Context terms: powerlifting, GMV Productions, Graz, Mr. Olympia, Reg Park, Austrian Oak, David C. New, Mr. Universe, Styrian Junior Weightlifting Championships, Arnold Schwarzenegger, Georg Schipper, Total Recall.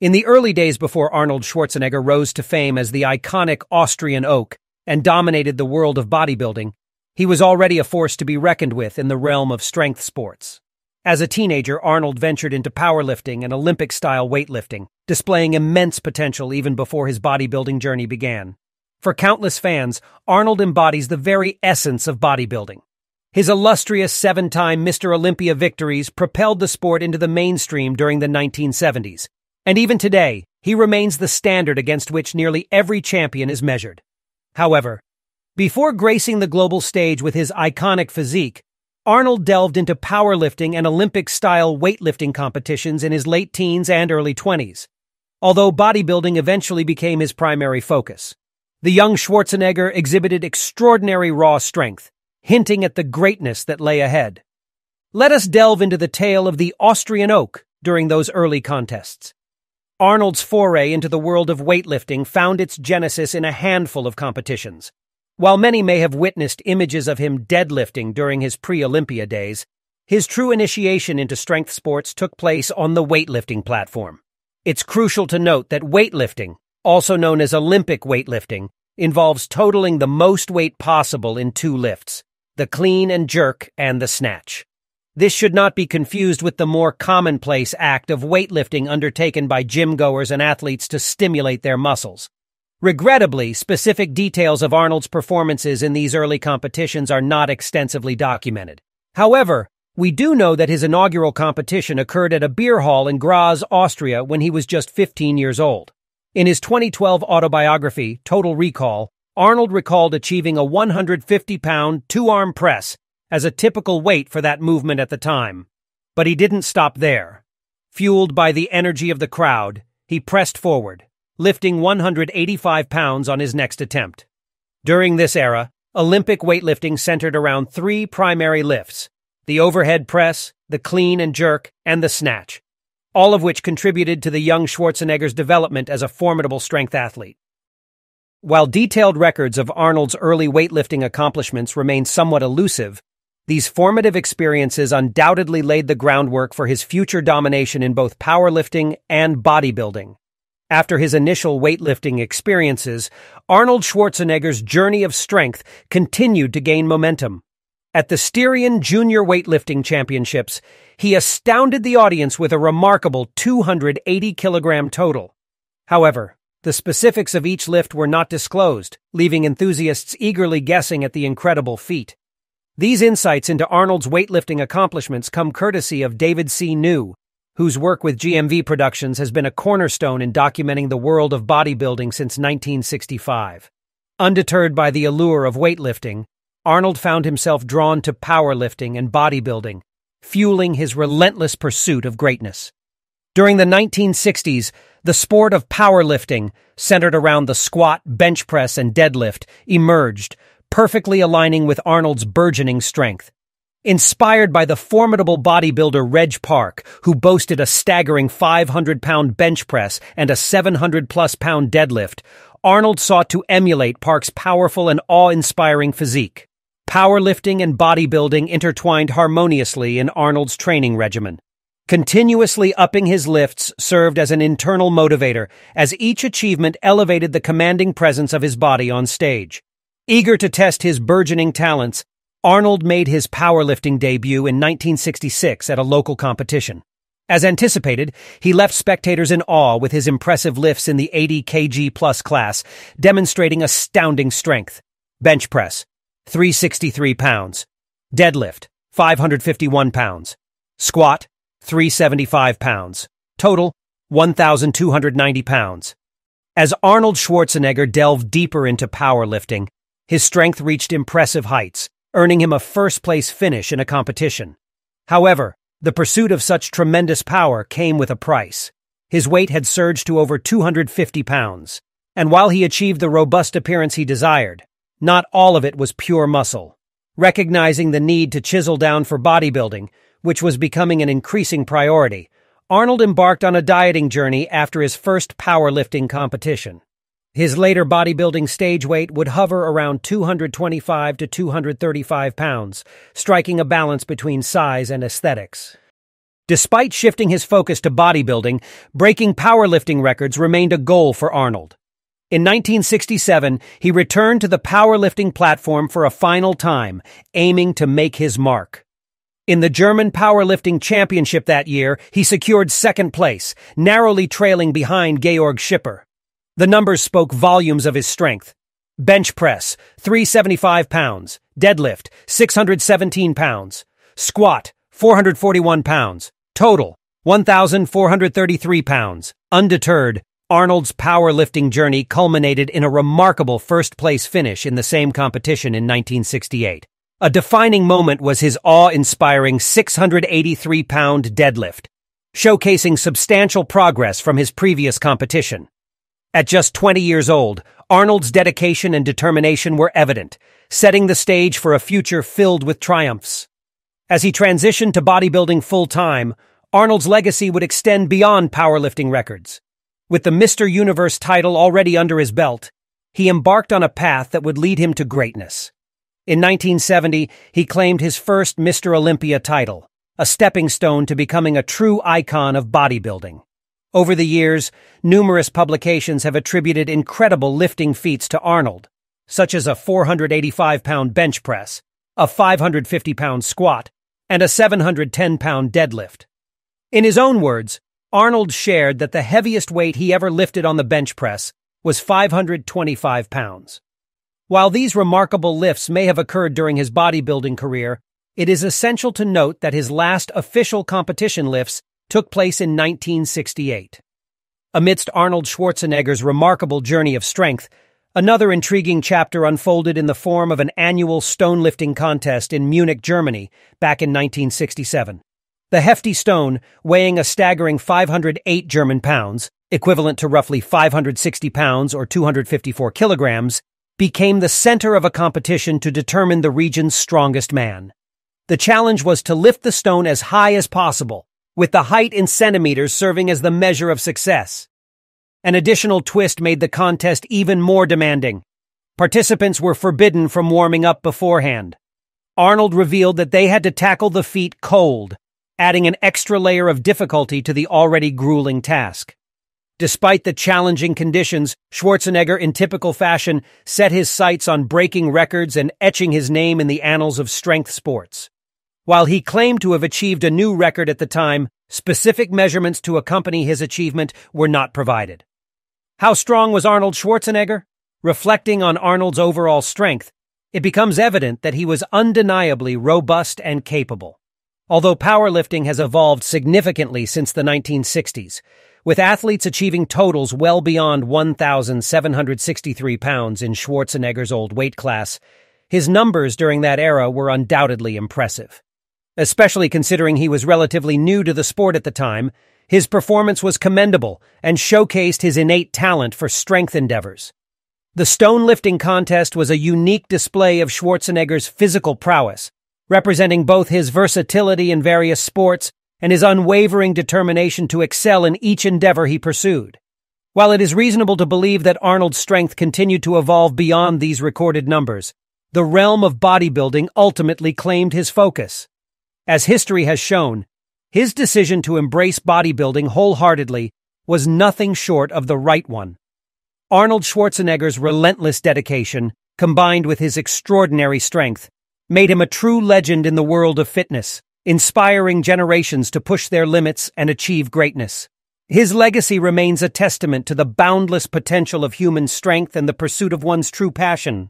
In the early days before Arnold Schwarzenegger rose to fame as the iconic Austrian Oak and dominated the world of bodybuilding, he was already a force to be reckoned with in the realm of strength sports. As a teenager, Arnold ventured into powerlifting and Olympic-style weightlifting, displaying immense potential even before his bodybuilding journey began. For countless fans, Arnold embodies the very essence of bodybulding. His illustrious seven-time Mr. Olympia victories propelled the sport into the mainstream during the 1970s, and even today, he remains the standard against which nearly every champion is measured. However, before gracing the global stage with his iconic physique, Arnold delved into powerlifting and Olympic-style weightlifting competitions in his late teens and early 20s, although bodybuilding eventually became his primary focus. The young Schwarzenegger exhibited extraordinary raw strength, hinting at the greatness that lay ahead. Let us delve into the tale of the Austrian Oak during those early contests. Arnold's foray into the world of weightlifting found its genesis in a handful of competitions. While many may have witnessed images of him deadlifting during his pre-Olympia days, his true initiation into strength sports took place on the weightlifting platform. It's crucial to note that weightlifting, also known as Olympic weightlifting, involves totaling the most weight possible in two lifts, the clean and jerk and the snatch. This should not be confused with the more commonplace act of weightlifting undertaken by gym-goers and athletes to stimulate their muscles. Regrettably, specific details of Arnold's performances in these early competitions are not extensively documented. However, we do know that his inaugural competition occurred at a beer hall in Graz, Austria, when he was just 15 years old. In his 2012 autobiography, Total Recall, Arnold recalled achieving a 150-pound two-arm press as a typical weight for that movement at the time. But he didn't stop there. Fueled by the energy of the crowd, he pressed forward, lifting 185 pounds on his next attempt. During this era, Olympic weightlifting centered around three primary lifts: the overhead press, the clean and jerk, and the snatch, all of which contributed to the young Schwarzenegger's development as a formidable strength athlete. While detailed records of Arnold's early weightlifting accomplishments remain somewhat elusive, these formative experiences undoubtedly laid the groundwork for his future domination in both powerlifting and bodybuilding. After his initial weightlifting experiences, Arnold Schwarzenegger's journey of strength continued to gain momentum. At the Styrian Junior Weightlifting Championships, he astounded the audience with a remarkable 280-kilogram total. However, the specifics of each lift were not disclosed, leaving enthusiasts eagerly guessing at the incredible feat. These insights into Arnold's weightlifting accomplishments come courtesy of David C. New, whose work with GMV Productions has been a cornerstone in documenting the world of bodybuilding since 1965. Undeterred by the allure of weightlifting, Arnold found himself drawn to powerlifting and bodybuilding, fueling his relentless pursuit of greatness. During the 1960s, the sport of powerlifting, centered around the squat, bench press, and deadlift, emerged, perfectly aligning with Arnold's burgeoning strength. Inspired by the formidable bodybuilder Reg Park, who boasted a staggering 500-pound bench press and a 700-plus-pound deadlift, Arnold sought to emulate Park's powerful and awe-inspiring physique. Powerlifting and bodybuilding intertwined harmoniously in Arnold's training regimen. Continuously upping his lifts served as an internal motivator, as each achievement elevated the commanding presence of his body on stage. Eager to test his burgeoning talents, Arnold made his powerlifting debut in 1966 at a local competition. As anticipated, he left spectators in awe with his impressive lifts in the 80 kg plus class, demonstrating astounding strength. Bench press, 363 pounds. Deadlift, 551 pounds. Squat, 375 pounds. Total, 1,290 pounds. As Arnold Schwarzenegger delved deeper into powerlifting, his strength reached impressive heights, earning him a first-place finish in a competition. However, the pursuit of such tremendous power came with a price. His weight had surged to over 250 pounds, and while he achieved the robust appearance he desired, not all of it was pure muscle. Recognizing the need to chisel down for bodybuilding, which was becoming an increasing priority, Arnold embarked on a dieting journey after his first powerlifting competition. His later bodybuilding stage weight would hover around 225 to 235 pounds, striking a balance between size and aesthetics. Despite shifting his focus to bodybuilding, breaking powerlifting records remained a goal for Arnold. In 1967, he returned to the powerlifting platform for a final time, aiming to make his mark. In the German powerlifting championship that year, he secured second place, narrowly trailing behind Georg Schipper. The numbers spoke volumes of his strength. Bench press, 375 pounds. Deadlift, 617 pounds. Squat, 441 pounds. Total, 1,433 pounds. Undeterred, Arnold's powerlifting journey culminated in a remarkable first-place finish in the same competition in 1968. A defining moment was his awe-inspiring 683-pound deadlift, showcasing substantial progress from his previous competition. At just 20 years old, Arnold's dedication and determination were evident, setting the stage for a future filled with triumphs. As he transitioned to bodybuilding full-time, Arnold's legacy would extend beyond powerlifting records. With the Mr. Universe title already under his belt, he embarked on a path that would lead him to greatness. In 1970, he claimed his first Mr. Olympia title, a stepping stone to becoming a true icon of bodybuilding. Over the years, numerous publications have attributed incredible lifting feats to Arnold, such as a 485-pound bench press, a 550-pound squat, and a 710-pound deadlift. In his own words, Arnold shared that the heaviest weight he ever lifted on the bench press was 525 pounds. While these remarkable lifts may have occurred during his bodybuilding career, it is essential to note that his last official competition lifts took place in 1968. Amidst Arnold Schwarzenegger's remarkable journey of strength, another intriguing chapter unfolded in the form of an annual stone-lifting contest in Munich, Germany, back in 1967. The hefty stone, weighing a staggering 508 German pounds, equivalent to roughly 560 pounds or 254 kilograms, became the center of a competition to determine the region's strongest man. The challenge was to lift the stone as high as possible, with the height in centimeters serving as the measure of success. An additional twist made the contest even more demanding. Participants were forbidden from warming up beforehand. Arnold revealed that they had to tackle the feat cold, adding an extra layer of difficulty to the already grueling task. Despite the challenging conditions, Schwarzenegger, in typical fashion, set his sights on breaking records and etching his name in the annals of strength sports. While he claimed to have achieved a new record at the time, specific measurements to accompany his achievement were not provided. How strong was Arnold Schwarzenegger? Reflecting on Arnold's overall strength, it becomes evident that he was undeniably robust and capable. Although powerlifting has evolved significantly since the 1960s, with athletes achieving totals well beyond 1,763 pounds in Schwarzenegger's old weight class, his numbers during that era were undoubtedly impressive. Especially considering he was relatively new to the sport at the time, his performance was commendable and showcased his innate talent for strength endeavors. The stone lifting contest was a unique display of Schwarzenegger's physical prowess, representing both his versatility in various sports and his unwavering determination to excel in each endeavor he pursued. While it is reasonable to believe that Arnold's strength continued to evolve beyond these recorded numbers, the realm of bodybuilding ultimately claimed his focus. As history has shown, his decision to embrace bodybuilding wholeheartedly was nothing short of the right one. Arnold Schwarzenegger's relentless dedication, combined with his extraordinary strength, made him a true legend in the world of fitness, inspiring generations to push their limits and achieve greatness. His legacy remains a testament to the boundless potential of human strength and the pursuit of one's true passion.